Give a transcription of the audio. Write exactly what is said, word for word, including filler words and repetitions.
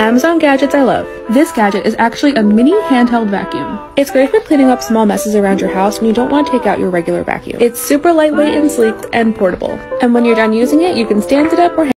Amazon gadgets I love. This gadget is actually a mini handheld vacuum. It's great for cleaning up small messes around your house when you don't want to take out your regular vacuum. It's super lightweight and sleek and portable. And when you're done using it, you can stand it up or hang